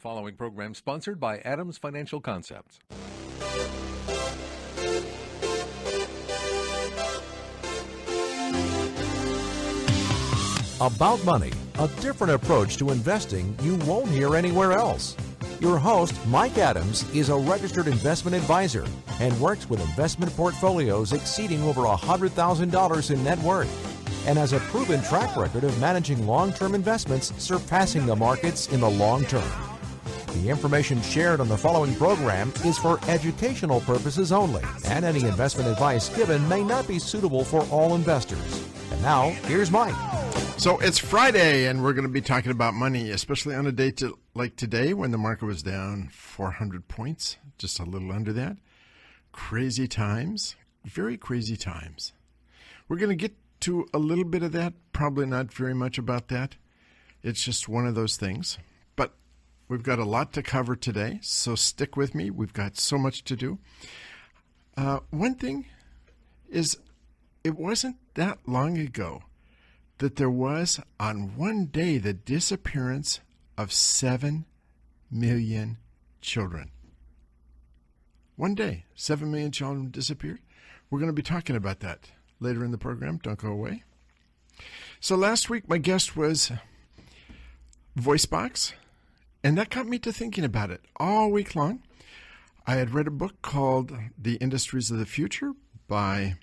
The following program sponsored by Adams Financial Concepts. About Money, a different approach to investing you won't hear anywhere else. Your host, Mike Adams, is a registered investment advisor and works with investment portfolios exceeding over $100,000 in net worth and has a proven track record of managing long-term investments surpassing the markets in the long term. The information shared on the following program is for educational purposes only, and any investment advice given may not be suitable for all investors. And now, here's Mike. So it's Friday, and we're going to be talking about money, especially on a day like today when the market was down 400 points, just a little under that. Crazy times, very crazy times. We're going to get to a little bit of that, probably not very much about that. It's just one of those things. But we've got a lot to cover today, so stick with me. We've got so much to do. One thing is it wasn't that long ago that there was, on one day, the disappearance of 7 million children. One day, 7 million children disappeared. We're going to be talking about that later in the program. Don't go away. So last week, my guest was Voicebox, and that got me to thinking about it all week long. I had read a book called The Industries of the Future by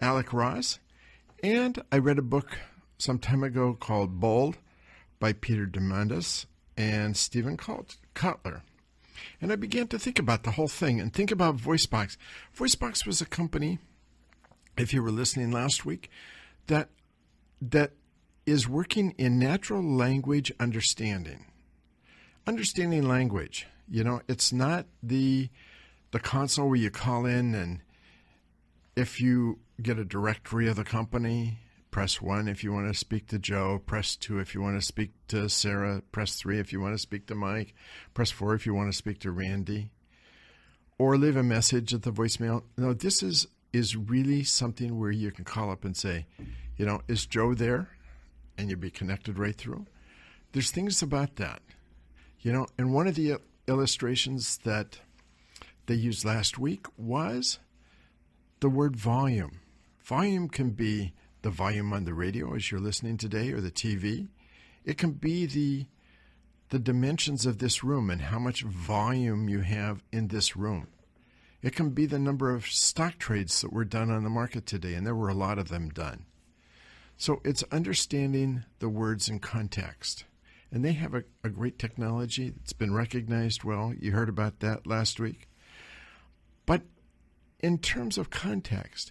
Alec Ross, and I read a book some time ago called Bold by Peter Diamandis and Steven Kotler. And I began to think about the whole thing and think about Voicebox. Voicebox was a company, if you were listening last week, that is working in natural language understanding. Understanding language. You know, it's not the console where you call in, and if you get a directory of the company, press 1 if you want to speak to Joe, press 2 if you want to speak to Sarah, press 3 if you want to speak to Mike, press 4 if you want to speak to Randy, or leave a message at the voicemail. No, this is really something where you can call up and say, you know, is Joe there? And you'll be connected right through. There's things about that, you know, and one of the illustrations that they used last week was the word volume. Volume can be the volume on the radio as you're listening today or the TV. It can be the dimensions of this room and how much volume you have in this room. It can be the number of stock trades that were done on the market today, and there were a lot of them done. So it's understanding the words in context. And they have a great technology that's been recognized well. You heard about that last week. But in terms of context,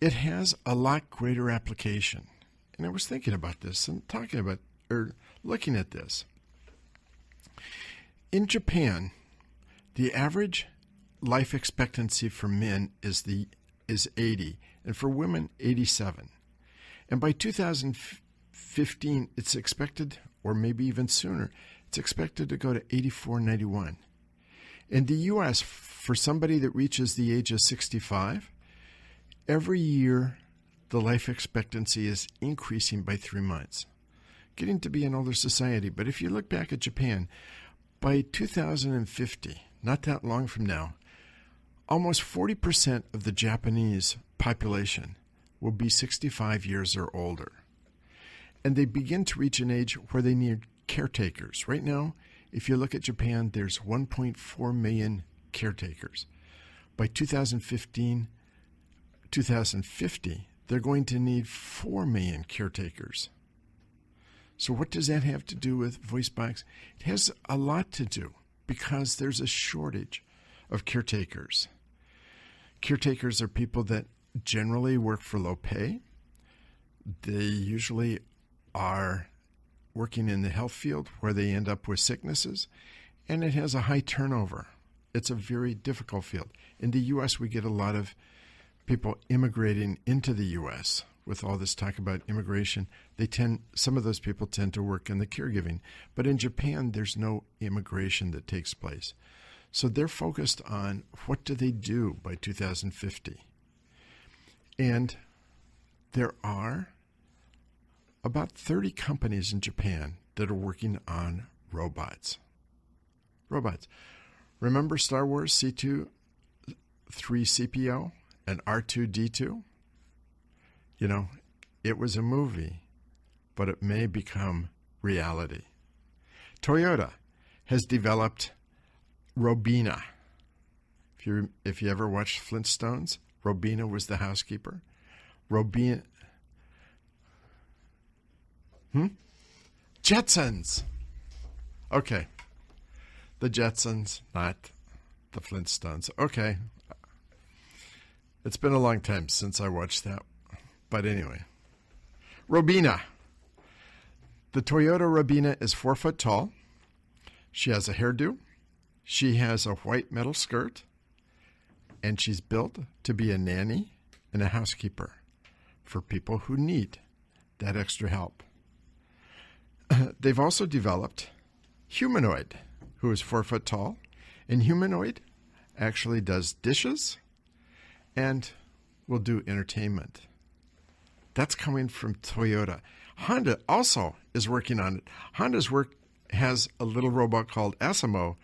it has a lot greater application. And I was thinking about this and talking about or looking at this. In Japan, the average life expectancy for men is 80, and for women 87. And by 2015, it's expected, or maybe even sooner, it's expected to go to 84-91. In the U.S., for somebody that reaches the age of 65, every year the life expectancy is increasing by 3 months, getting to be an older society. But if you look back at Japan, by 2050, not that long from now, almost 40% of the Japanese population will be 65 years or older. And they begin to reach an age where they need caretakers. Right now, if you look at Japan, there's 1.4 million caretakers. By 2050, they're going to need 4 million caretakers. So what does that have to do with Voicebox? It has a lot to do because there's a shortage of caretakers. Caretakers are people that generally work for low pay. They usually are working in the health field where they end up with sicknesses, and it has a high turnover. It's a very difficult field. In the U.S., we get a lot of people immigrating into the U.S. with all this talk about immigration. Some of those people tend to work in the caregiving. But in Japan, there's no immigration that takes place. So they're focused on what do they do by 2050. And there are about 30 companies in Japan that are working on robots. robots. Remember Star Wars C-3PO and R2-D2? You know, it was a movie, but it may become reality. Toyota has developed Robina. If you ever watched Flintstones, Robina was the housekeeper. Robina. Jetsons. Okay. The Jetsons, not the Flintstones. Okay. It's been a long time since I watched that. But anyway. Robina. The Toyota Robina is 4 foot tall. She has a hairdo. She has a white metal skirt. And she's built to be a nanny and a housekeeper for people who need that extra help. They've also developed Humanoid, who is 4 foot tall. And Humanoid actually does dishes and will do entertainment. That's coming from Toyota. Honda also is working on it. Honda's work has a little robot called Asimo,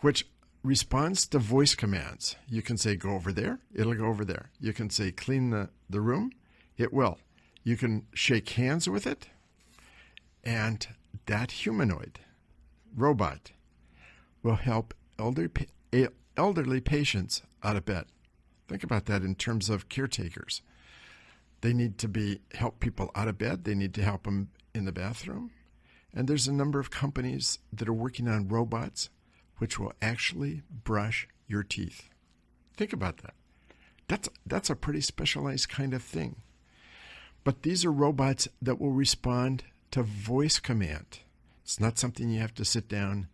which responds to voice commands. You can say, go over there. It'll go over there. You can say, clean the room. It will. You can shake hands with it. And that humanoid robot will help elderly patients out of bed. Think about that in terms of caretakers. They need to help people out of bed. They need to help them in the bathroom. And there's a number of companies that are working on robots which will actually brush your teeth. Think about that. That's a pretty specialized kind of thing. But these are robots that will respond to voice command. It's not something you have to sit down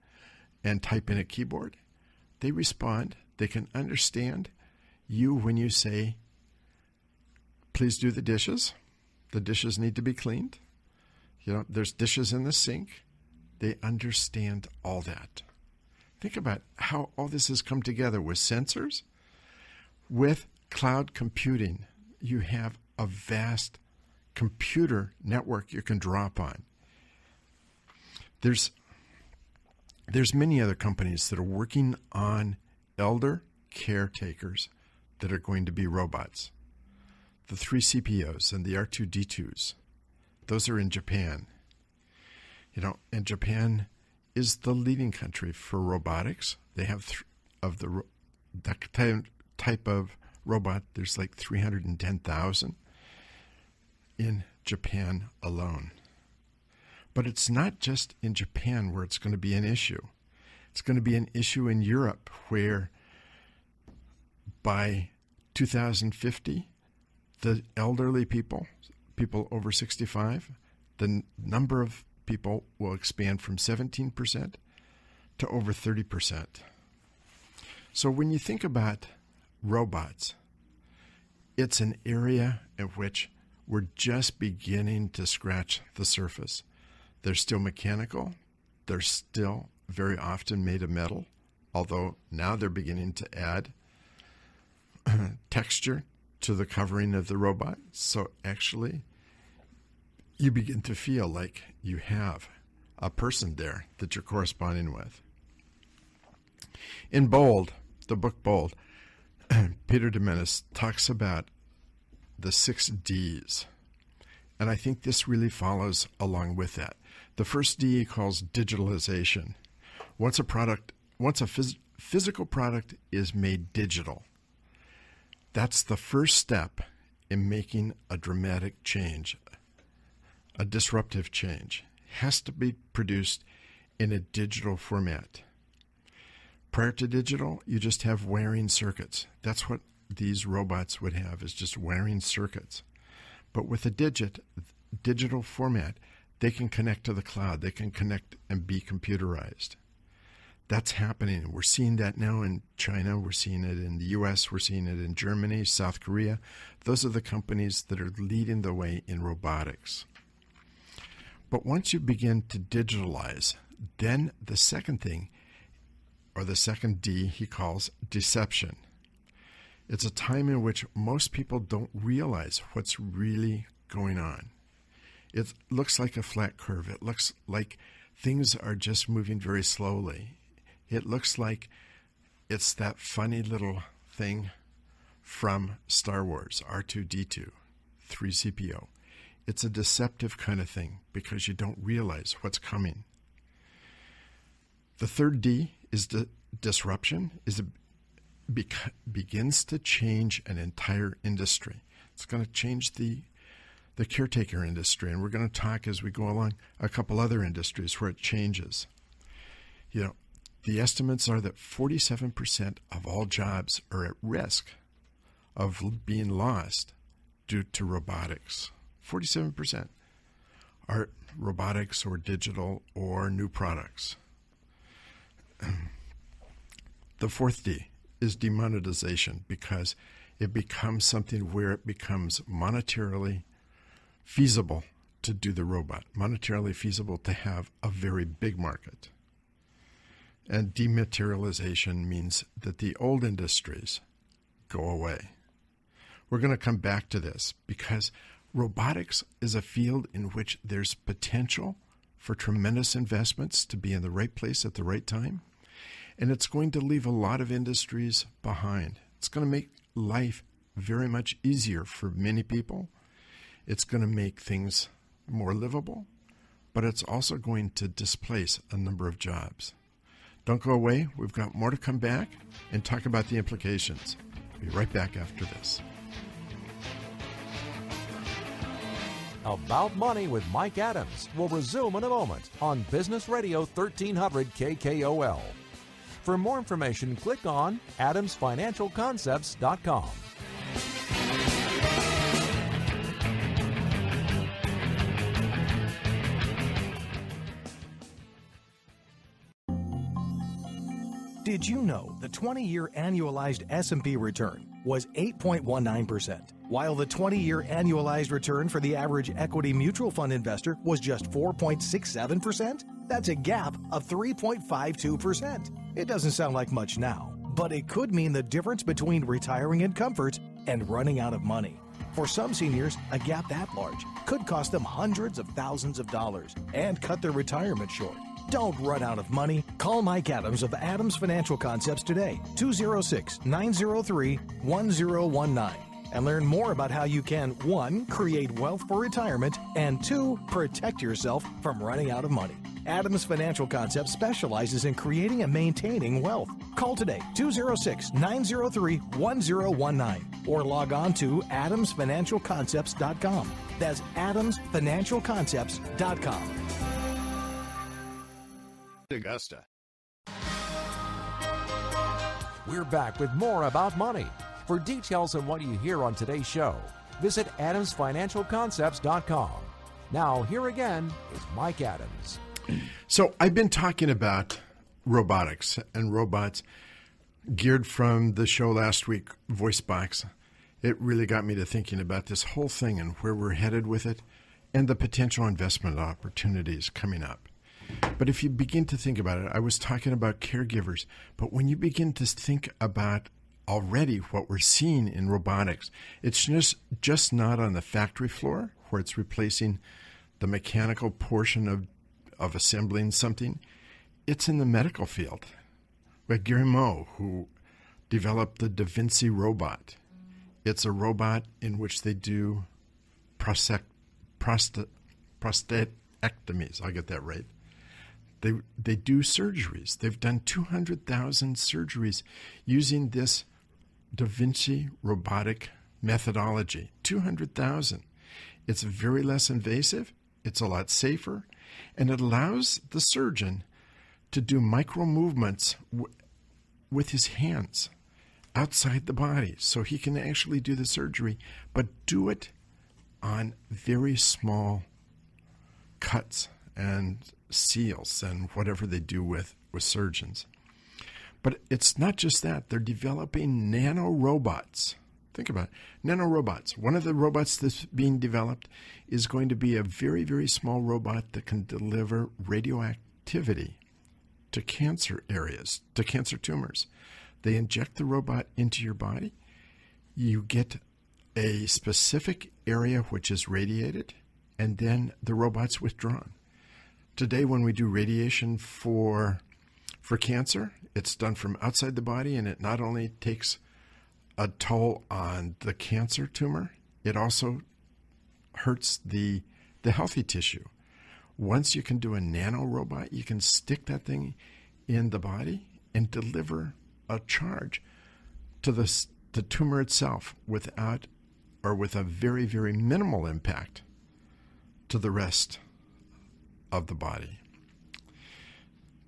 and type in a keyboard. They respond. They can understand you when you say, please do the dishes. The dishes need to be cleaned. You know, there's dishes in the sink. They understand all that. Think about how all this has come together with sensors, with cloud computing. You have a vast computer network you can draw upon. There's many other companies that are working on elder caretakers that are going to be robots. The 3CPOs and the R2D2s, those are in Japan. You know, and Japan is the leading country for robotics. They have that type of robot. There's like 310,000 in Japan alone. But it's not just in Japan where it's going to be an issue. It's going to be an issue in Europe, where by 2050, the elderly people, people over 65, the number of people will expand from 17% to over 30%. So when you think about robots, it's an area in which we're just beginning to scratch the surface. They're still mechanical. They're still very often made of metal, although now they're beginning to add texture to the covering of the robot. So actually, you begin to feel like you have a person there that you're corresponding with. In Bold, the book Bold, Peter Diamandis talks about the 6 Ds. And I think this really follows along with that. The first D he calls digitalization. Once a physical product is made digital, that's the first step in making a dramatic change. A disruptive change has to be produced in a digital format. Prior to digital, you just have wiring circuits. That's what these robots would have, is just wiring circuits. But with a digital format, they can connect to the cloud. They can connect and be computerized. That's happening. We're seeing that now in China. We're seeing it in the U.S. We're seeing it in Germany, South Korea. Those are the companies that are leading the way in robotics. But once you begin to digitalize, then the second thing, or the second D, he calls deception. It's a time in which most people don't realize what's really going on. It looks like a flat curve. It looks like things are just moving very slowly. It looks like it's that funny little thing from Star Wars, R2-D2, 3CPO. It's a deceptive kind of thing because you don't realize what's coming. The third D is the disruption, begins to change an entire industry. It's going to change the caretaker industry, and we're going to talk as we go along a couple other industries where it changes. You know, the estimates are that 47% of all jobs are at risk of being lost due to robotics. 47% are robotics or digital or new products. The fourth D is demonetization, because it becomes something where it becomes monetarily feasible to do the robot, monetarily feasible to have a very big market. And dematerialization means that the old industries go away. We're going to come back to this because robotics is a field in which there's potential for tremendous investments to be in the right place at the right time. And it's going to leave a lot of industries behind. It's going to make life very much easier for many people. It's going to make things more livable, but it's also going to displace a number of jobs. Don't go away. We've got more to come back and talk about the implications. Be right back after this. About Money with Mike Adams will resume in a moment on Business Radio 1300 KKOL. For more information, click on AdamsFinancialConcepts.com. Did you know the 20-year annualized S&P return was 8.19%, while the 20-year annualized return for the average equity mutual fund investor was just 4.67%? That's a gap of 3.52%. It doesn't sound like much now, but it could mean the difference between retiring in comfort and running out of money. For some seniors, a gap that large could cost them hundreds of thousands of dollars and cut their retirement short. Don't run out of money. Call Mike Adams of Adams Financial Concepts today, 206-903-1019, and learn more about how you can, 1, create wealth for retirement, and 2, protect yourself from running out of money. Adams Financial Concepts specializes in creating and maintaining wealth. Call today, 206-903-1019, or log on to adamsfinancialconcepts.com. That's adamsfinancialconcepts.com. Augusta. We're back with more About Money. For details on what you hear on today's show, visit adamsfinancialconcepts.com. Now, here again is Mike Adams. So I've been talking about robotics and robots geared from the show last week, Voicebox. It really got me to thinking about this whole thing and where we're headed with it and the potential investment opportunities coming up. But if you begin to think about it, I was talking about caregivers, but when you begin to think about already what we're seeing in robotics, it's just not on the factory floor where it's replacing the mechanical portion of assembling something. It's in the medical field. We had Guillermo, who developed the Da Vinci robot. It's a robot in which they do prostatectomies. I'll get that right. They do surgeries. They've done 200,000 surgeries using this Da Vinci robotic methodology. 200,000. It's very less invasive. It's a lot safer. And it allows the surgeon to do micro movements with his hands outside the body. So he can actually do the surgery, but do it on very small cuts and seals and whatever they do with surgeons. But it's not just that. They're developing nano robots. Think about it. Nano robots. One of the robots that's being developed is going to be a very, very small robot that can deliver radioactivity to cancer areas, to cancer tumors. They inject the robot into your body. You get a specific area which is radiated, and then the robot's withdrawn. Today, when we do radiation for for cancer. It's done from outside the body, and it not only takes a toll on the cancer tumor, it also hurts the healthy tissue. Once you can do a nano robot, you can stick that thing in the body and deliver a charge to the tumor itself without, or with a very, very minimal impact to the rest of the body.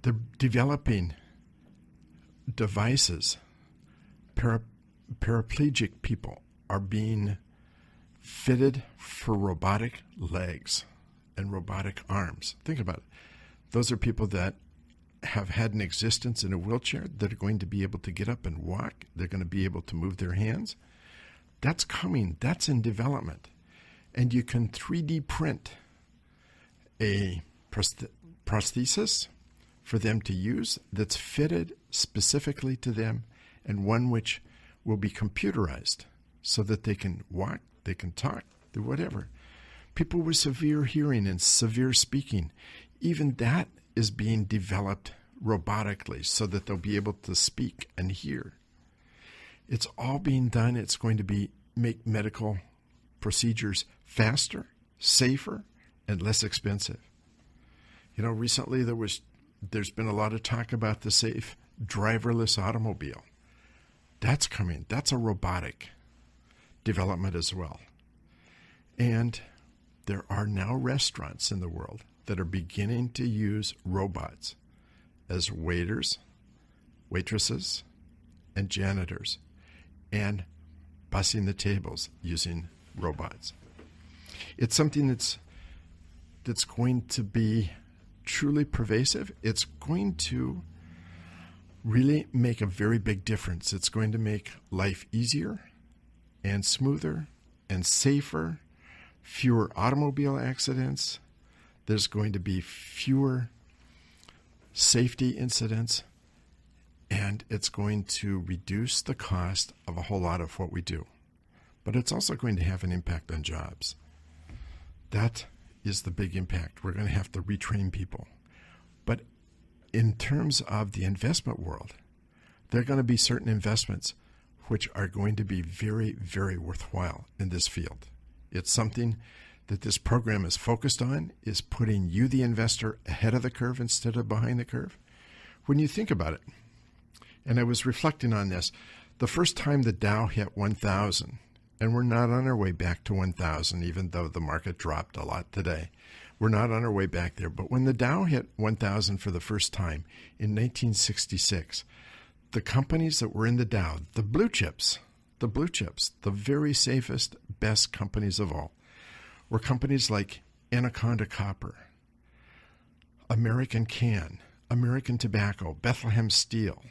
They're developing devices. Paraplegic people are being fitted for robotic legs and robotic arms. Think about it. Those are people that have had an existence in a wheelchair that are going to be able to get up and walk. They're going to be able to move their hands. That's coming. That's in development. And you can 3D print a prosthesis for them to use that's fitted specifically to them, and one which will be computerized so that they can walk, they can talk, do whatever. People with severe hearing and severe speaking, even that is being developed robotically so that they'll be able to speak and hear. It's all being done. It's going to make medical procedures faster, safer, and less expensive. You know, recently there's been a lot of talk about the safe driverless automobile. That's coming. That's a robotic development as well. And there are now restaurants in the world that are beginning to use robots as waiters, waitresses, and janitors, and bussing the tables using robots. It's something that's going to be truly pervasive. It's going to really make a very big difference. It's going to make life easier and smoother and safer, fewer automobile accidents. There's going to be fewer safety incidents, and it's going to reduce the cost of a whole lot of what we do. But it's also going to have an impact on jobs. That is the big impact. We're going to have to retrain people. But in terms of the investment world, there are going to be certain investments which are going to be very, very worthwhile in this field. It's something that this program is focused on, is putting you, the investor, ahead of the curve instead of behind the curve. When you think about it, and I was reflecting on this, the first time the Dow hit 1,000, and we're not on our way back to 1,000, even though the market dropped a lot today. We're not on our way back there. But when the Dow hit 1,000 for the first time in 1966, the companies that were in the Dow, the blue chips, the very safest, best companies of all, were companies like Anaconda Copper, American Can, American Tobacco, Bethlehem Steel,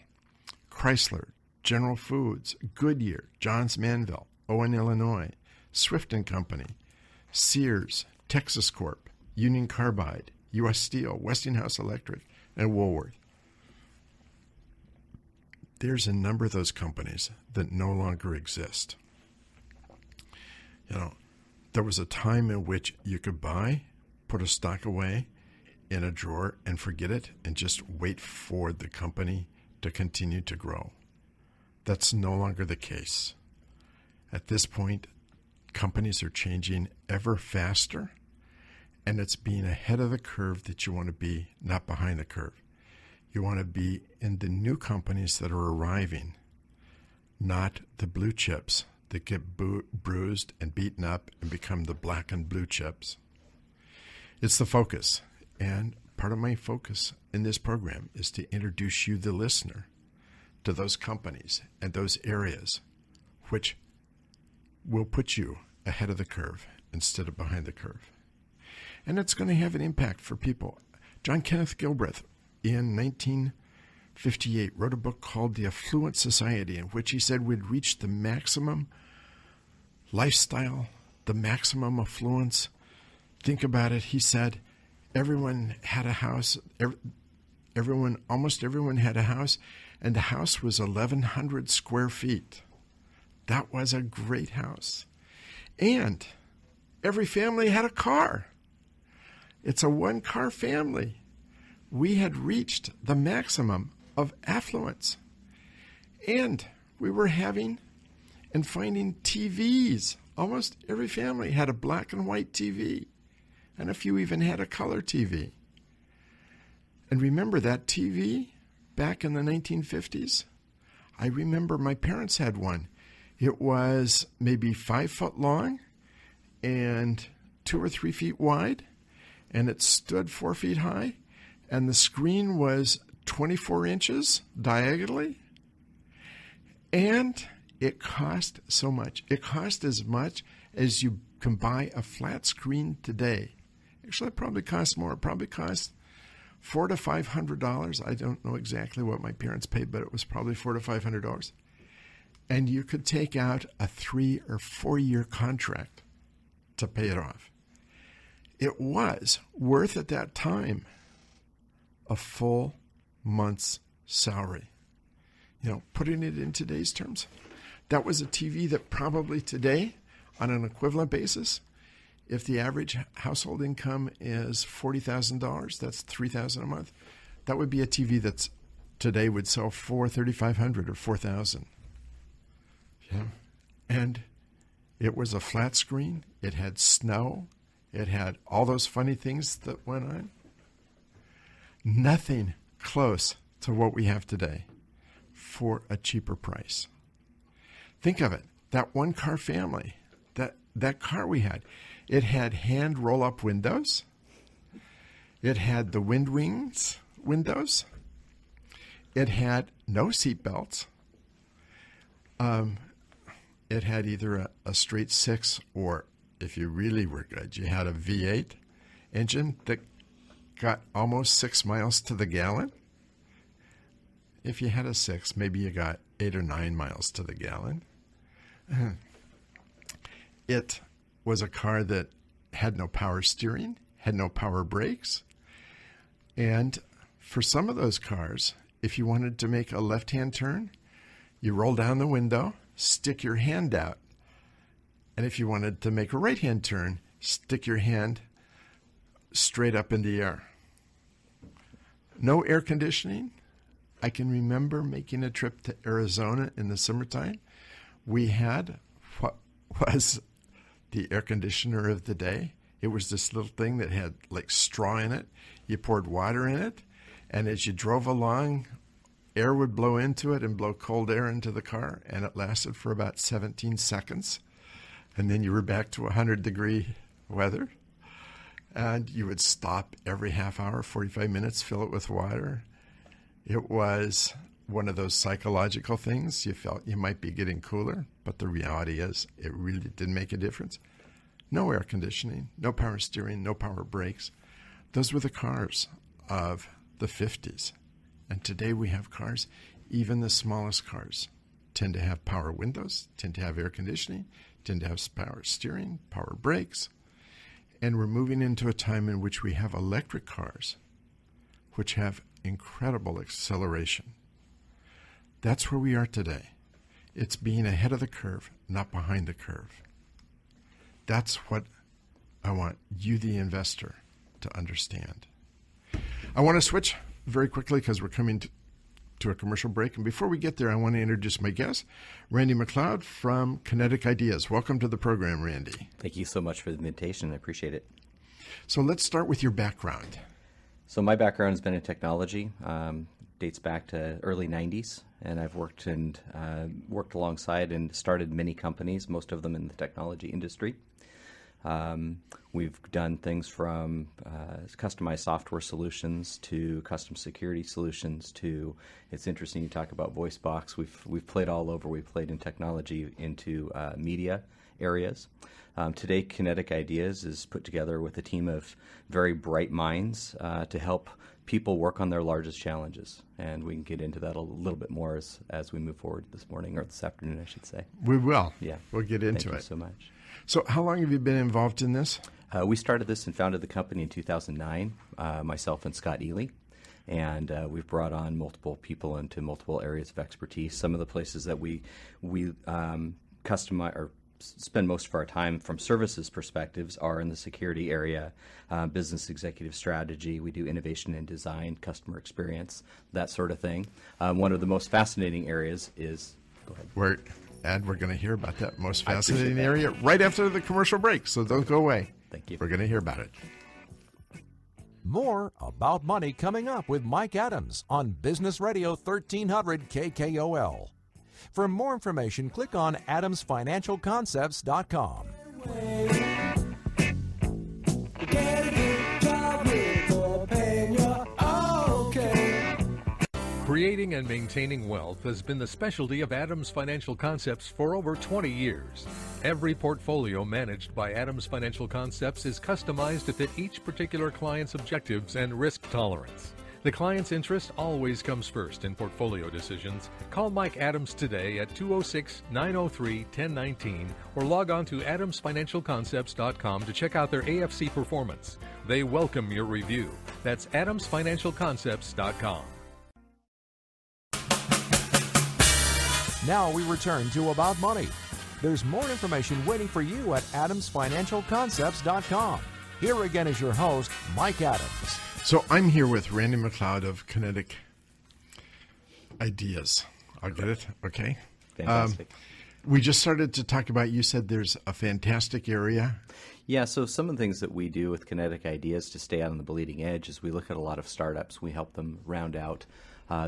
Chrysler, General Foods, Goodyear, Johns Manville, Owens, Illinois, Swift and Company, Sears, Texas Corp, Union Carbide, U.S. Steel, Westinghouse Electric, and Woolworth. There's a number of those companies that no longer exist. You know, there was a time in which you could buy, put a stock away in a drawer and forget it and just wait for the company to continue to grow. That's no longer the case. At this point, companies are changing ever faster, and it's being ahead of the curve that you want to be, not behind the curve. You want to be in the new companies that are arriving, not the blue chips that get bruised and beaten up and become the black and blue chips. It's the focus, and part of my focus in this program is to introduce you, the listener, to those companies and those areas which will put you ahead of the curve instead of behind the curve. And it's going to have an impact for people. John Kenneth Galbraith in 1958 wrote a book called The Affluent Society, in which he said we'd reached the maximum lifestyle, the maximum affluence. Think about it. He said everyone had a house. Almost everyone had a house, and the house was 1,100 square feet. That was a great house. And every family had a car. It's a one-car family. We had reached the maximum of affluence. And we were having and finding TVs. Almost every family had a black and white TV, and a few even had a color TV. And remember that TV back in the 1950s? I remember my parents had one. It was maybe 5 foot long and 2 or 3 feet wide, and it stood 4 feet high, and the screen was 24 inches diagonally, and it cost so much. It cost as much as you can buy a flat screen today. Actually, it probably cost more. It probably cost $400 to $500. I don't know exactly what my parents paid, but it was probably $400 to $500. And you could take out a 3 or 4 year contract to pay it off. It was worth at that time a full month's salary. You know, putting it in today's terms, that was a TV that probably today, on an equivalent basis, if the average household income is $40,000, that's $3,000 a month. That would be a TV that's today would sell for $3,500 or $4,000. Yeah. And it was a flat screen. It had snow. It had all those funny things that went on. Nothing close to what we have today for a cheaper price. Think of it. That one car family, that car we had, it had hand roll-up windows. It had the wind wings windows. It had no seat belts. It had either a straight six, or if you really were good, you had a V8 engine that got almost 6 miles to the gallon. If you had a six, maybe you got 8 or 9 miles to the gallon. It was a car that had no power steering, had no power brakes. And for some of those cars, if you wanted to make a left-hand turn, you roll down the window, stick your hand out. And if you wanted to make a right-hand turn, stick your hand straight up in the air. No air conditioning. I can remember making a trip to Arizona in the summertime. We had what was the air conditioner of the day. It was this little thing that had like straw in it. You poured water in it, and as you drove along, air would blow into it and blow cold air into the car, and it lasted for about 17 seconds. And then you were back to 100-degree weather. And you would stop every half hour, 45 minutes, fill it with water. It was one of those psychological things. You felt you might be getting cooler, but the reality is it really didn't make a difference. No air conditioning, no power steering, no power brakes. Those were the cars of the 50s. And today we have cars, even the smallest cars, tend to have power windows, tend to have air conditioning, tend to have power steering, power brakes. And we're moving into a time in which we have electric cars, which have incredible acceleration. That's where we are today. It's being ahead of the curve, not behind the curve. That's what I want you, the investor, to understand. I want to switch very quickly because we're coming to a commercial break. And before we get there, I want to introduce my guest, Randy McLeod from Kinetic Ideas. Welcome to the program, Randy. Thank you so much for the invitation. I appreciate it. So let's start with your background. So my background has been in technology, dates back to early 90s, and I've worked and worked alongside and started many companies, most of them in the technology industry. We've done things from customized software solutions to custom security solutions to, it's interesting you talk about VoiceBox. We've played all over. We've played in technology into media areas. Today, Kinetic Ideas is put together with a team of very bright minds to help people work on their largest challenges. And we can get into that a little bit more as we move forward this morning, or this afternoon, I should say. We will. Yeah. We'll get into it. Thank you so much. So how long have you been involved in this? We started this and founded the company in 2009, myself and Scott Ely. And we've brought on multiple people into multiple areas of expertise. Some of the places that we customize or spend most of our time from services perspectives are in the security area, business executive strategy. We do innovation and design, customer experience, that sort of thing. One of the most fascinating areas is, go ahead. We're going to hear about that most fascinating area right after the commercial break, so don't go away. Thank you. We're going to hear about it. More About Money coming up with Mike Adams on Business Radio 1300 KKOL. For more information, click on AdamsFinancialConcepts.com. Creating and maintaining wealth has been the specialty of Adams Financial Concepts for over 20 years. Every portfolio managed by Adams Financial Concepts is customized to fit each particular client's objectives and risk tolerance. The client's interest always comes first in portfolio decisions. Call Mike Adams today at 206-903-1019 or log on to adamsfinancialconcepts.com to check out their AFC performance. They welcome your review. That's adamsfinancialconcepts.com. Now we return to About Money. There's more information waiting for you at AdamsFinancialConcepts.com. Here again is your host, Mike Adams. So I'm here with Randy McLeod of Kinetic Ideas. I'll get it. Okay. Fantastic. We just started to talk about, you said there's a fantastic area. Yeah, so some of the things that we do with Kinetic Ideas to stay out on the bleeding edge is we look at a lot of startups. We help them round out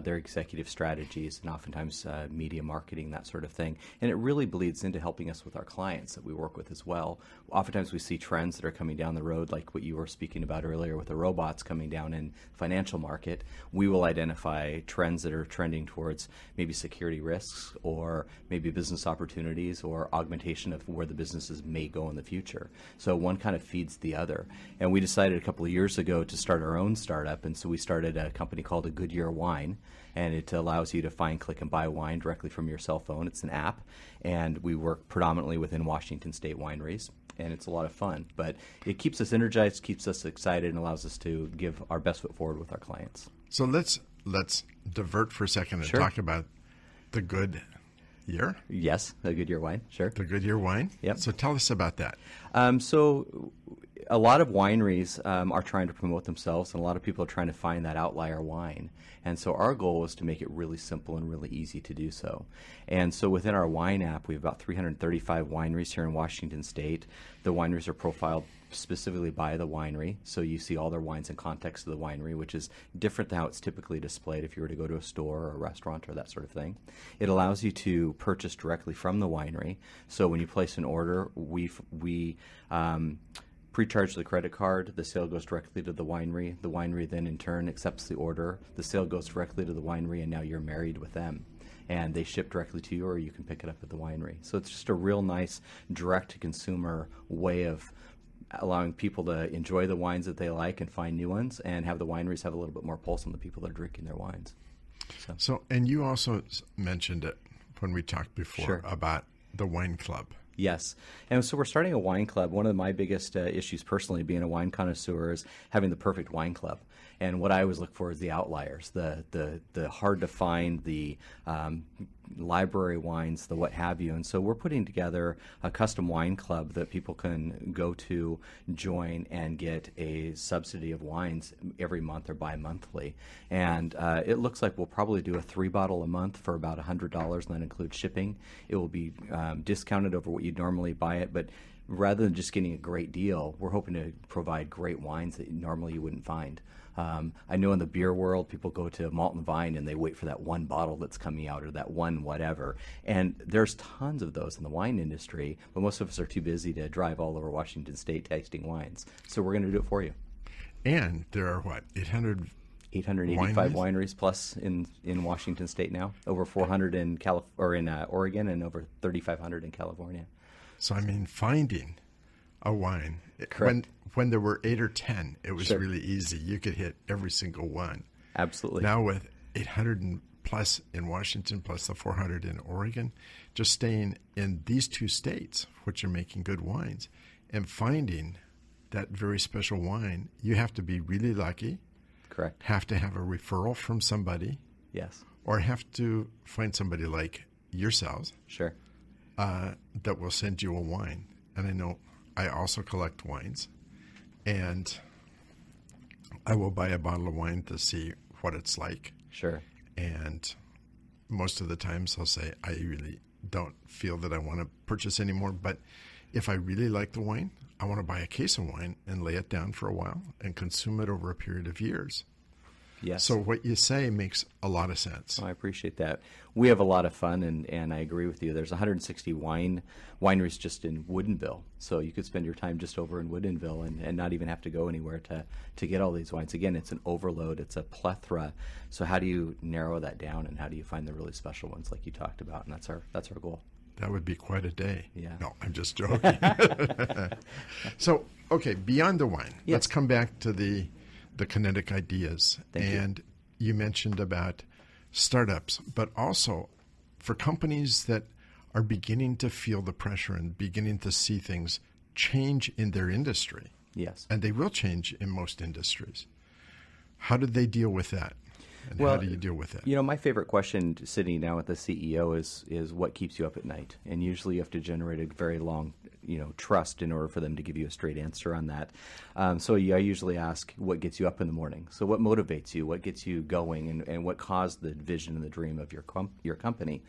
their executive strategies and oftentimes media marketing, that sort of thing. And it really bleeds into helping us with our clients that we work with as well. Oftentimes we see trends that are coming down the road, like what you were speaking about earlier with the robots coming down in the financial market. We will identify trends that are trending towards maybe security risks or maybe business opportunities or augmentation of where the businesses may go in the future. So one kind of feeds the other. And we decided a couple of years ago to start our own startup. And so we started a company called a Good Year Wine. And it allows you to find, click, and buy wine directly from your cell phone. It's an app, and we work predominantly within Washington State wineries, and it's a lot of fun. But it keeps us energized, keeps us excited, and allows us to give our best foot forward with our clients. So let's divert for a second and talk about the Good Year? Yes, the Good Year Wine, sure. The Good Year Wine? Yep. So tell us about that. So a lot of wineries are trying to promote themselves, and a lot of people are trying to find that outlier wine. And so our goal was to make it really simple and really easy to do so. And so within our wine app, we have about 335 wineries here in Washington State. The wineries are profiled specifically by the winery, so you see all their wines in context of the winery, which is different than how it's typically displayed if you were to go to a store or a restaurant or that sort of thing. It allows you to purchase directly from the winery. So when you place an order, we pre-charge the credit card, the sale goes directly to the winery then in turn accepts the order, the sale goes directly to the winery, and now you're married with them. And they ship directly to you, or you can pick it up at the winery. So it's just a real nice direct-to-consumer way of allowing people to enjoy the wines that they like and find new ones, and have the wineries have a little bit more pulse on the people that are drinking their wines. So and you also mentioned it when we talked before about the wine club. Yes. And so we're starting a wine club. One of my biggest issues personally being a wine connoisseur is having the perfect wine club. And what I always look for is the outliers, the hard to find, the library wines, the what have you. And so we're putting together a custom wine club that people can go to, join, and get a subsidy of wines every month or bi-monthly. And it looks like we'll probably do a 3-bottle a month for about $100, and that includes shipping. It will be discounted over what you'd normally buy it, but rather than just getting a great deal, we're hoping to provide great wines that normally you wouldn't find. I know in the beer world, people go to Malt and Vine and they wait for that one bottle that's coming out or that one whatever. And there's tons of those in the wine industry, but most of us are too busy to drive all over Washington State tasting wines. So we're going to do it for you. And there are, what, 885 wineries plus in Washington State now, over 400 in Oregon, and over 3,500 in California. So, I mean, finding a wine, when there were 8 or 10, it was really easy. You could hit every single one. Absolutely. Now with 800 plus in Washington, plus the 400 in Oregon, just staying in these two states, which are making good wines, and finding that very special wine, you have to be really lucky. Correct. Have to have a referral from somebody. Yes. Or have to find somebody like yourselves. Sure. that will send you a wine. And I know I also collect wines, and I will buy a bottle of wine to see what it's like. Sure. And most of the times I'll say, I really don't feel that I want to purchase anymore. But if I really like the wine, I want to buy a case of wine and lay it down for a while and consume it over a period of years. Yes. So what you say makes a lot of sense. Oh, I appreciate that. We have a lot of fun, and I agree with you. There's 160 wineries just in Woodinville. So you could spend your time just over in Woodinville and not even have to go anywhere to get all these wines. Again, it's an overload. It's a plethora. So how do you narrow that down, and how do you find the really special ones like you talked about? And that's our goal. That would be quite a day. Yeah. No, I'm just joking. So, okay, beyond the wine, yes. Let's come back to the Kinetic Ideas. Thank you. You mentioned about startups, but also for companies that are beginning to feel the pressure and beginning to see things change in their industry. Yes. And they will change in most industries. How did they deal with that? And well, how do you deal with it? You know, my favorite question sitting down with the CEO is what keeps you up at night? And usually you have to generate a very long, trust in order for them to give you a straight answer on that. I usually ask, what gets you up in the morning? So what motivates you? What gets you going? And what caused the vision and the dream of your company?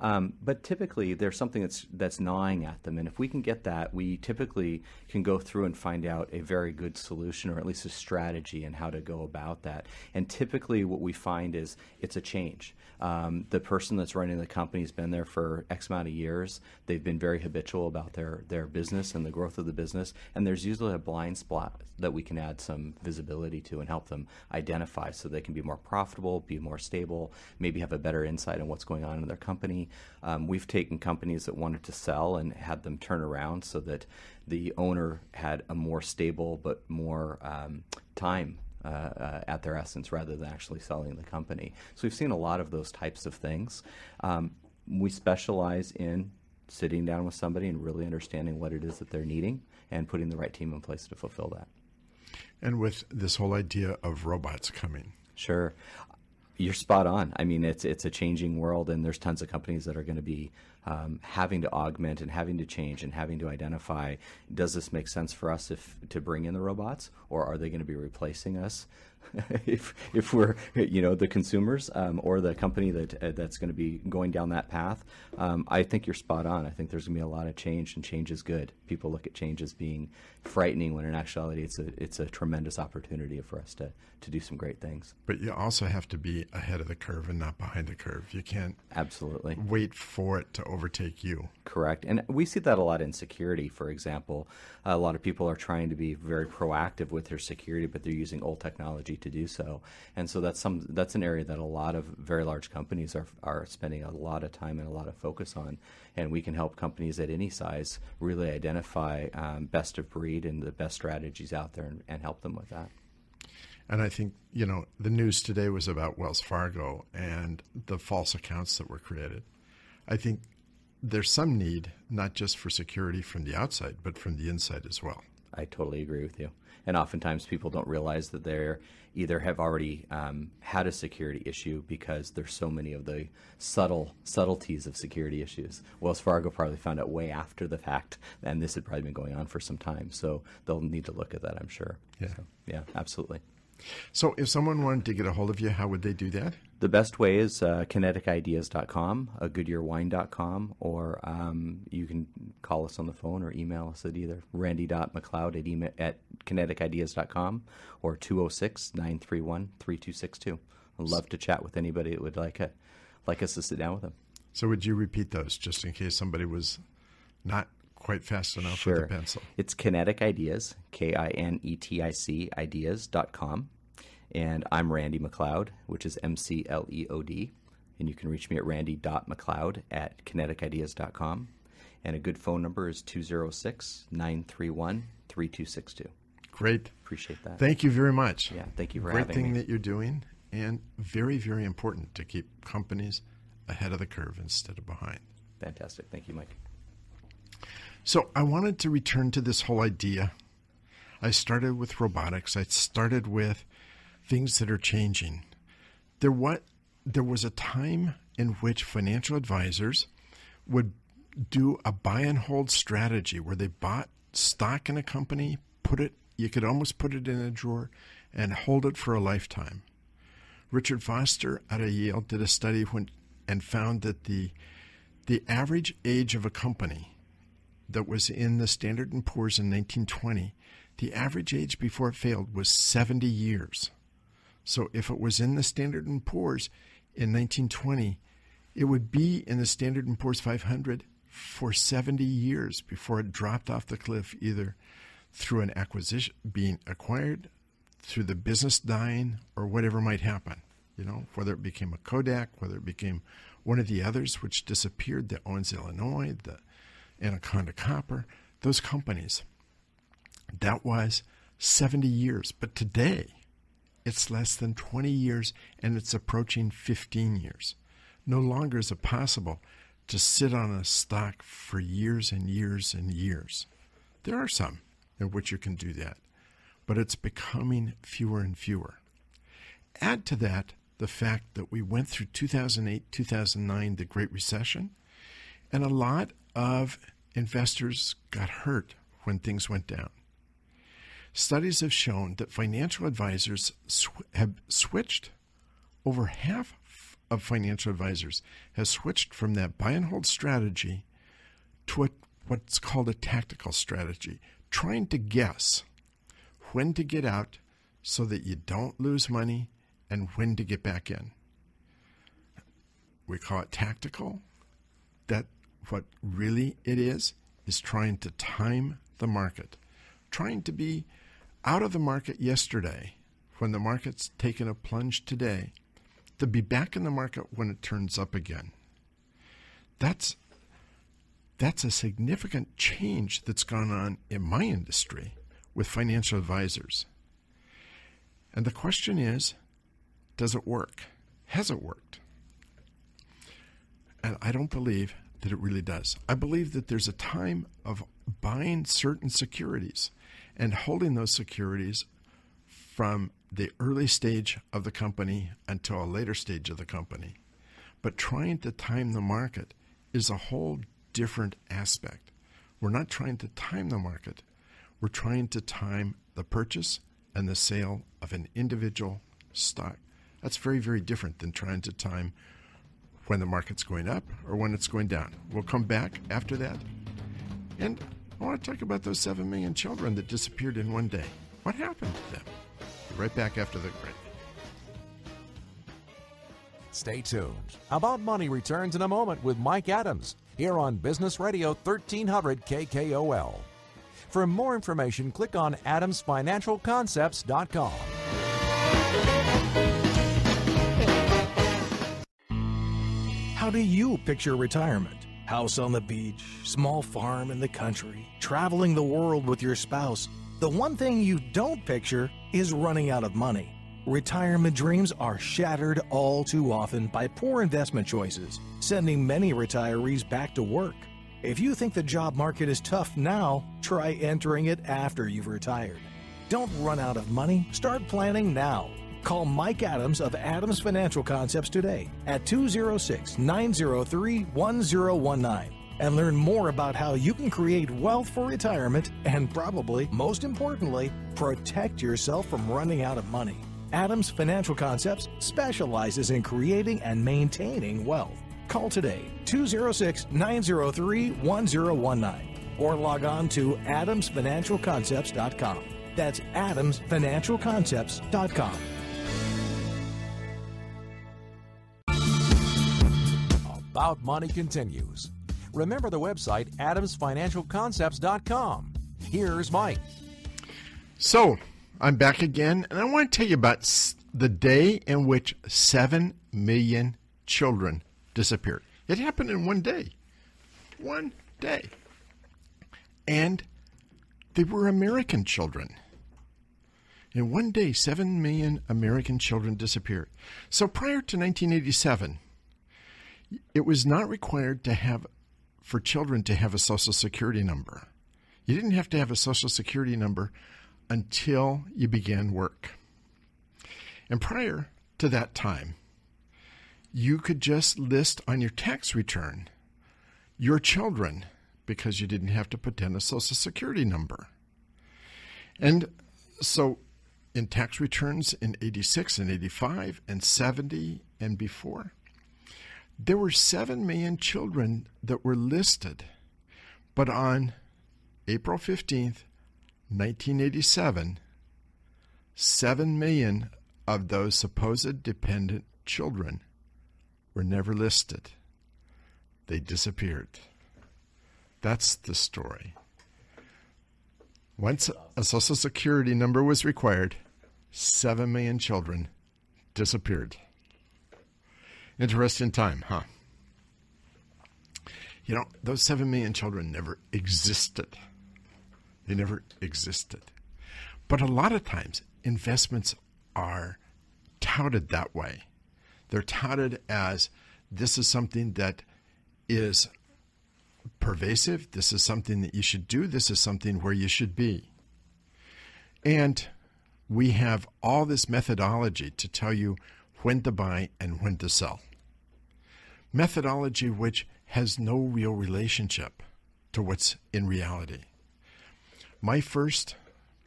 But typically there's something that's gnawing at them. And if we can get that, we typically can go through and find out a very good solution, or at least a strategy and how to go about that. And typically what we find is it's a change. The person that's running the company has been there for X amount of years. They've been very habitual about their business and the growth of the business. And there's usually a blind spot that we can add some visibility to and help them identify so they can be more profitable, be more stable, maybe have a better insight on what's going on in their company. We've taken companies that wanted to sell and had them turn around so that the owner had a more stable but more time at their essence rather than actually selling the company. So we've seen a lot of those types of things. We specialize in sitting down with somebody and really understanding what it is that they're needing and putting the right team in place to fulfill that. And with this whole idea of robots coming. Sure. You're spot on. I mean, it's a changing world, and there's tons of companies that are going to be having to augment and having to change and having to identify, does this make sense for us to bring in the robots, or are they going to be replacing us if we're, the consumers or the company that's going to be going down that path? I think you're spot on. I think there's going to be a lot of change, and change is good. People look at change as being frightening when in actuality it's a tremendous opportunity for us to do some great things. But you also have to be ahead of the curve and not behind the curve. You can't absolutely wait for it to overtake you. Correct. And we see that a lot in security, for example. A lot of people are trying to be very proactive with their security, but they're using old technology to do so. And so that's an area that a lot of very large companies are spending a lot of time and a lot of focus on. And we can help companies at any size really identify best of breed and the best strategies out there and help them with that. And I think, the news today was about Wells Fargo and the false accounts that were created. I think there's some need, not just for security from the outside, but from the inside as well. I totally agree with you. And oftentimes people don't realize that they're either have already had a security issue because there's so many of the subtleties of security issues. Wells Fargo probably found out way after the fact, and this had probably been going on for some time. So they'll need to look at that, I'm sure. Yeah. So, yeah, absolutely. So if someone wanted to get a hold of you, how would they do that? The best way is kineticideas.com, goodyearwine.com, or you can call us on the phone or email us at either randy.mcleod at kineticideas.com or 206-931-3262. I'd love to chat with anybody that would like us to sit down with them. So would you repeat those just in case somebody was not quite fast enough Sure. with a pencil? It's Kinetic Ideas, KINETIC ideas.com. And I'm Randy McLeod, which is MCLEOD. And you can reach me at randy.mcleod@kineticideas.com. And a good phone number is 206-931-3262. Great. Appreciate that. Thank you very much. Yeah, thank you for having me. Great thing that you're doing, and very, very important to keep companies ahead of the curve instead of behind. Fantastic. Thank you, Mike. So I wanted to return to this whole idea. I started with robotics. I started with things that are changing. There was a time in which financial advisors would do a buy and hold strategy where they bought stock in a company, put it, you could almost put it in a drawer and hold it for a lifetime. Richard Foster out of Yale did a study and found that the average age of a company that was in the Standard & Poor's in 1920, the average age before it failed was 70 years. So if it was in the Standard & Poor's in 1920, it would be in the Standard & Poor's 500 for 70 years before it dropped off the cliff, either through an acquisition, being acquired, through the business dying, or whatever might happen. You know, whether it became a Kodak, whether it became one of the others, which disappeared, the Owens Illinois, the Anaconda Copper, those companies. That was 70 years. But today, it's less than 20 years, and it's approaching 15 years. No longer is it possible to sit on a stock for years and years and years. There are some in which you can do that, but it's becoming fewer and fewer. Add to that the fact that we went through 2008, 2009, the Great Recession, and a lot of investors got hurt when things went down. Studies have shown that financial advisors have switched. Over half of financial advisors has switched from that buy and hold strategy to what's called a tactical strategy, trying to guess when to get out so that you don't lose money and when to get back in. We call it tactical. That what really it is trying to time the market, trying to be out of the market yesterday when the market's taken a plunge today, to be back in the market when it turns up again. That's a significant change that's gone on in my industry with financial advisors. And the question is, does it work? Has it worked? And I don't believe that it really does. I believe that there's a time of buying certain securities and holding those securities from the early stage of the company until a later stage of the company. But trying to time the market is a whole different aspect. We're not trying to time the market. We're trying to time the purchase and the sale of an individual stock. That's very, very different than trying to time when the market's going up or when it's going down. We'll come back after that. And I want to talk about those 7 million children that disappeared in one day. What happened to them? Be right back after the break. Stay tuned. About Money returns in a moment with Mike Adams here on Business Radio 1300 KKOL. For more information, click on AdamsFinancialConcepts.com. How do you picture retirement? House on the beach, small farm in the country, traveling the world with your spouse. The one thing you don't picture is running out of money. Retirement dreams are shattered all too often by poor investment choices, sending many retirees back to work. If you think the job market is tough now, try entering it after you've retired. Don't run out of money. Start planning now. Call Mike Adams of Adams Financial Concepts today at 206-903-1019 and learn more about how you can create wealth for retirement and, probably most importantly, protect yourself from running out of money. Adams Financial Concepts specializes in creating and maintaining wealth. Call today, 206-903-1019, or log on to adamsfinancialconcepts.com. That's adamsfinancialconcepts.com. About Money continues. Remember the website, adamsfinancialconcepts.com. Here's Mike. So, I'm back again, and I want to tell you about the day in which 7 million children disappeared. It happened in one day. One day. And they were American children. In one day, 7 million American children disappeared. So prior to 1987, it was not required to have, for children to have a Social Security number. You didn't have to have a Social Security number until you began work. And prior to that time, you could just list on your tax return your children because you didn't have to put in a Social Security number. And so in tax returns in 86 and 85 and 70 and before, there were 7 million children that were listed. But on April 15th, 1987, 7 million of those supposed dependent children were never listed. They disappeared. That's the story. Once a Social Security number was required, 7 million children disappeared. Interesting time, huh? You know, those 7 million children never existed. They never existed. But a lot of times, investments are touted that way. They're touted as this is something that is pervasive. This is something that you should do. This is something where you should be. And we have all this methodology to tell you when to buy and when to sell. Methodology which has no real relationship to what's in reality. My first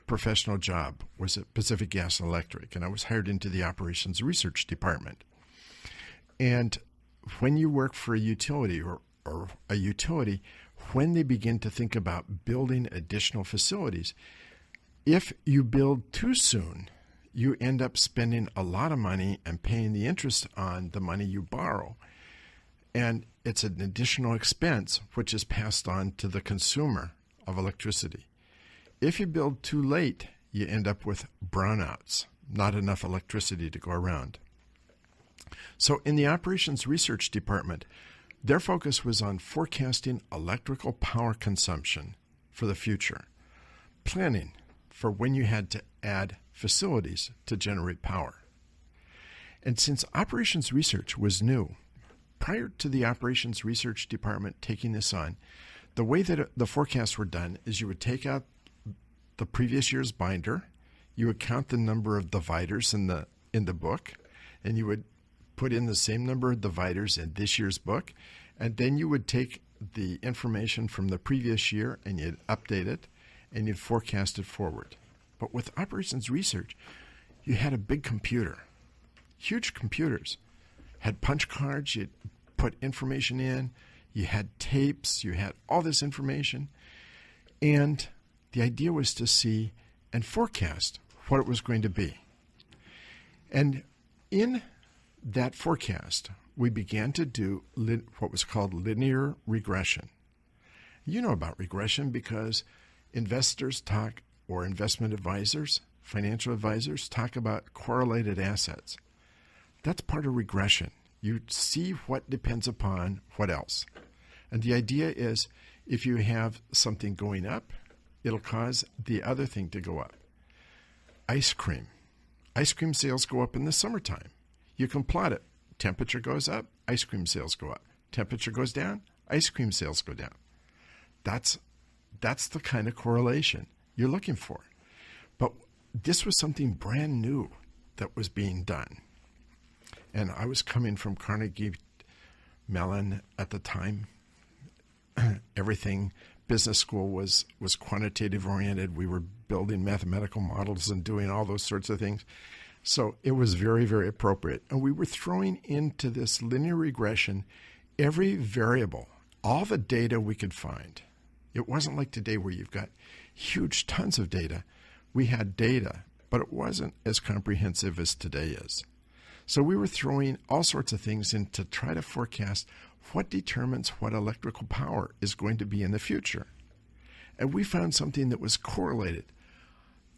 professional job was at Pacific Gas and Electric, and I was hired into the operations research department. And when you work for a utility or a utility, when they begin to think about building additional facilities, if you build too soon, you end up spending a lot of money and paying the interest on the money you borrow. And it's an additional expense which is passed on to the consumer of electricity. If you build too late, you end up with brownouts, not enough electricity to go around. So in the operations research department, their focus was on forecasting electrical power consumption for the future, planning for when you had to add facilities to generate power. And since operations research was new, prior to the operations research department taking this on, the way that the forecasts were done is you would take out the previous year's binder, you would count the number of dividers in the book, and you would put in the same number of dividers in this year's book, and then you would take the information from the previous year and you'd update it and you'd forecast it forward. But with operations research, you had a big computer, huge computers, had punch cards, you'd put information in, you had tapes, you had all this information, and the idea was to see and forecast what it was going to be. And in that forecast, we began to do what was called linear regression. You know about regression because investors talk, or investment advisors, financial advisors, talk about correlated assets. That's part of regression. You see what depends upon what else. And the idea is if you have something going up, it'll cause the other thing to go up. Ice cream. Ice cream sales go up in the summertime. You can plot it. Temperature goes up, ice cream sales go up. Temperature goes down, ice cream sales go down. That's the kind of correlation you're looking for. But this was something brand new that was being done. And I was coming from Carnegie Mellon at the time. Everything, business school was quantitative oriented. We were building mathematical models and doing all those sorts of things. So it was very, very appropriate. And we were throwing into this linear regression every variable, all the data we could find. It wasn't like today where you've got huge tons of data. We had data, but it wasn't as comprehensive as today is. So we were throwing all sorts of things in to try to forecast what determines what electrical power is going to be in the future. And we found something that was correlated,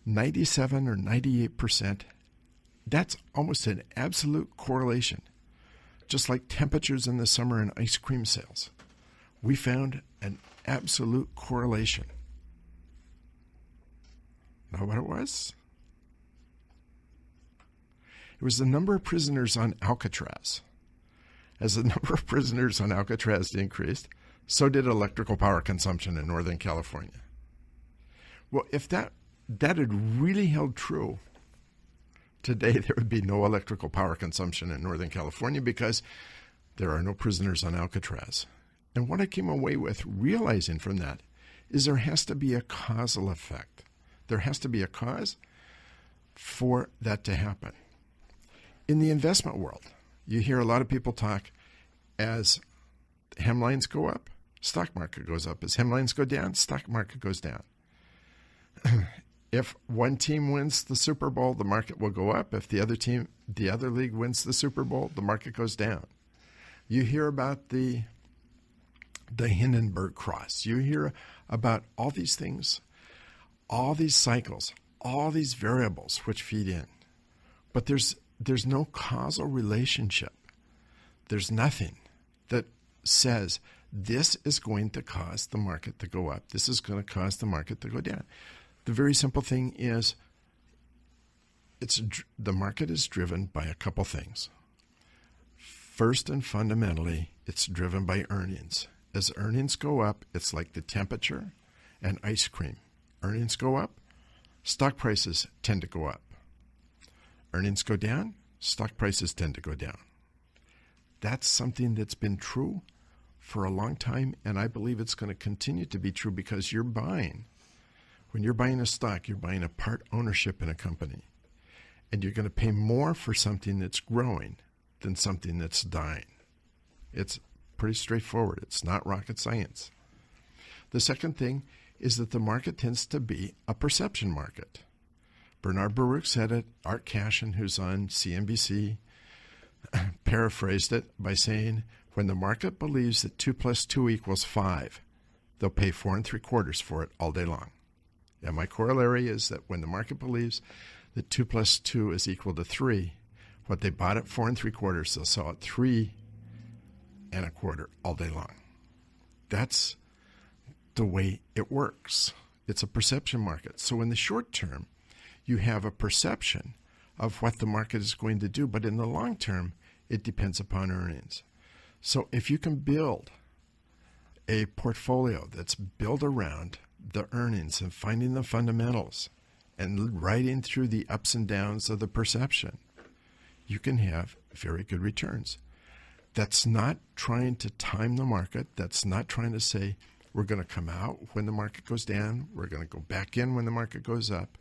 97 or 98%. That's almost an absolute correlation, just like temperatures in the summer and ice cream sales. We found an absolute correlation. Know what it was? It was the number of prisoners on Alcatraz. As the number of prisoners on Alcatraz increased, so did electrical power consumption in Northern California. Well, if that had really held true, today, there would be no electrical power consumption in Northern California because there are no prisoners on Alcatraz. And what I came away with realizing from that is there has to be a causal effect. There has to be a cause for that to happen. In the investment world, you hear a lot of people talk as hemlines go up, stock market goes up. As hemlines go down, stock market goes down. If one team wins the Super Bowl, the market will go up. If the other league wins the Super Bowl, the market goes down. You hear about the Hindenburg Cross. You hear about all these things, all these cycles, all these variables which feed in. But there's no causal relationship. There's nothing that says this is going to cause the market to go up. This is going to cause the market to go down. The very simple thing is the market is driven by a couple things. First and fundamentally, it's driven by earnings. As earnings go up, it's like the temperature and ice cream. Earnings go up, stock prices tend to go up. Earnings go down, stock prices tend to go down. That's something that's been true for a long time, and I believe it's going to continue to be true because when you're buying a stock, you're buying a part ownership in a company, and you're going to pay more for something that's growing than something that's dying. It's pretty straightforward. It's not rocket science. The second thing is that the market tends to be a perception market. Bernard Baruch said it. Art Cashin, who's on CNBC, paraphrased it by saying, when the market believes that 2 + 2 = 5, they'll pay 4 3/4 for it all day long. And my corollary is that when the market believes that 2 + 2 = 3, what they bought at 4 3/4, they'll sell at 3 1/4 all day long. That's the way it works. It's a perception market. So in the short term, you have a perception of what the market is going to do, but in the long term, it depends upon earnings. So if you can build a portfolio that's built around the earnings and finding the fundamentals and riding through the ups and downs of the perception, you can have very good returns. That's not trying to time the market. That's not trying to say we're going to come out when the market goes down. We're going to go back in when the market goes up.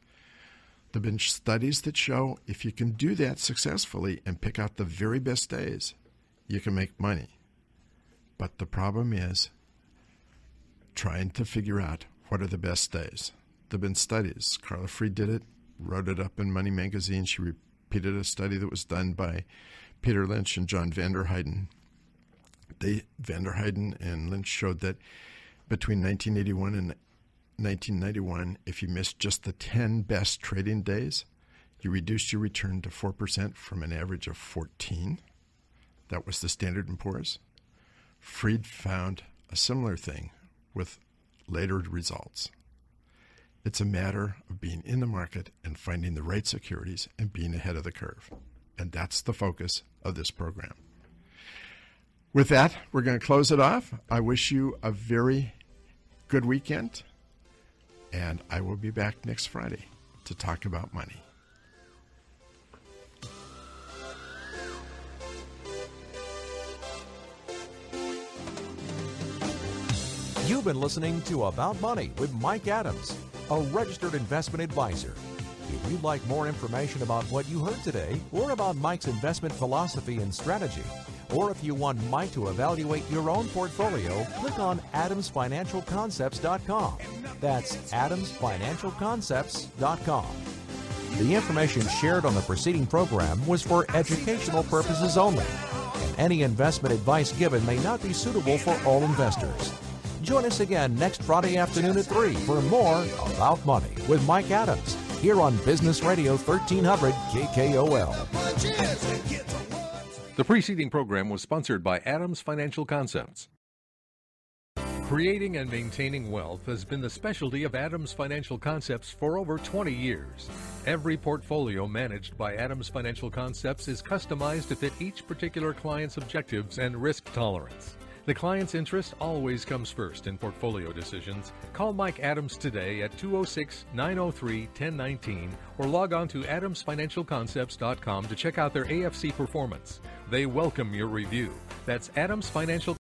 There have been studies that show if you can do that successfully and pick out the very best days, you can make money. But the problem is trying to figure out what are the best days. There have been studies. Carla Freed did it, wrote it up in Money Magazine. She repeated a study that was done by Peter Lynch and John Vanderheiden. Vanderheiden and Lynch showed that between 1981 and 1991, if you missed just the 10 best trading days, you reduced your return to 4% from an average of 14. That was the Standard & Poor's. Freed found a similar thing with later results. It's a matter of being in the market and finding the right securities and being ahead of the curve. And that's the focus of this program. With that, we're going to close it off. I wish you a very good weekend, and I will be back next Friday to talk about money. You've been listening to About Money with Mike Adams, a registered investment advisor. If you'd like more information about what you heard today or about Mike's investment philosophy and strategy, or if you want Mike to evaluate your own portfolio, click on AdamsFinancialConcepts.com. That's AdamsFinancialConcepts.com. The information shared on the preceding program was for educational purposes only, and any investment advice given may not be suitable for all investors. Join us again next Friday afternoon at 3 for more About Money with Mike Adams here on Business Radio 1300 KKOL. The preceding program was sponsored by Adams Financial Concepts. Creating and maintaining wealth has been the specialty of Adams Financial Concepts for over 20 years. Every portfolio managed by Adams Financial Concepts is customized to fit each particular client's objectives and risk tolerance. The client's interest always comes first in portfolio decisions. Call Mike Adams today at 206-903-1019 or log on to adamsfinancialconcepts.com to check out their AFC performance. They welcome your review. That's Adams Financial